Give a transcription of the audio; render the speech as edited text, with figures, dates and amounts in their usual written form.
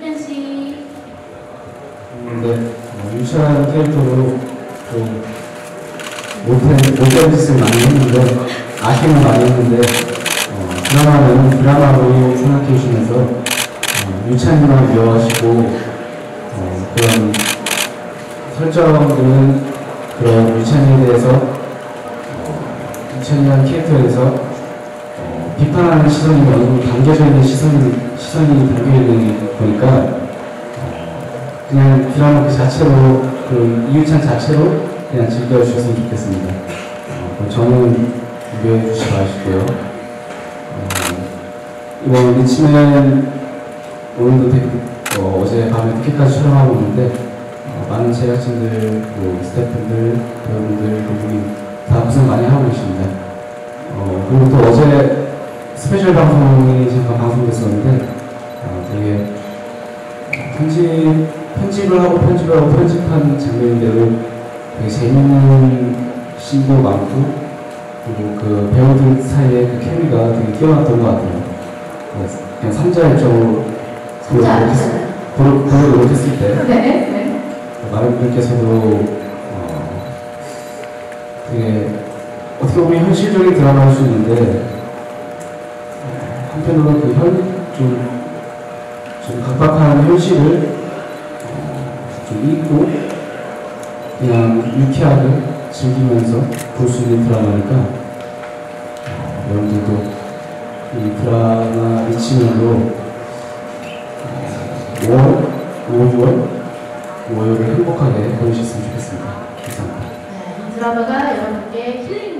김태씨. 네, 유치한 캐릭터로 좀 못할 짓을 많이 했는데, 아쉬움을 많이 했는데, 드라마는 드라마로 생각해 주시면서 유치한 드라마 이어가시고, 그런 설정들은 그런 유치한에 대해서, 유치한이라는 캐릭터에 대해서 비판하는 시선이 너무 담겨져 있는 시선이 담겨있는 거니까, 그냥 드라마 그 자체로, 그 이유찬 자체로 그냥 즐겨주셨으면 좋겠습니다. 저는 비교해 주시기 바라시고요. 이번 리치맨 오늘도 되게, 어제 밤에 늦게까지 촬영하고 있는데, 많은 제작진들, 스태프분들, 배우분들, 그분이 다 고생 많이 하고 계십니다. 그리고 또 어제 스페셜 방송이 잠깐 방송됐었는데, 되게 편집을 하고 편집한 장면인데도 되게 재밌는 씬도 많고, 그리고 그 배우들 사이에 그 케미가 되게 뛰어났던 것 같아요. 그냥 3자 입장으로 고르고 노력했을 때, 네. 많은 분들께서도 되게 어떻게 보면 현실적인 드라마일 수 있는데, 한편으로 그 좀 각박한 현실을 좀 잊고 그냥 유쾌하게 즐기면서 볼 수 있는 드라마니까, 여러분들도 이 드라마 리치맨으로 5월을 행복하게 보내셨으면 좋겠습니다. 감사합니다. 이 드라마가 여러분께 힐링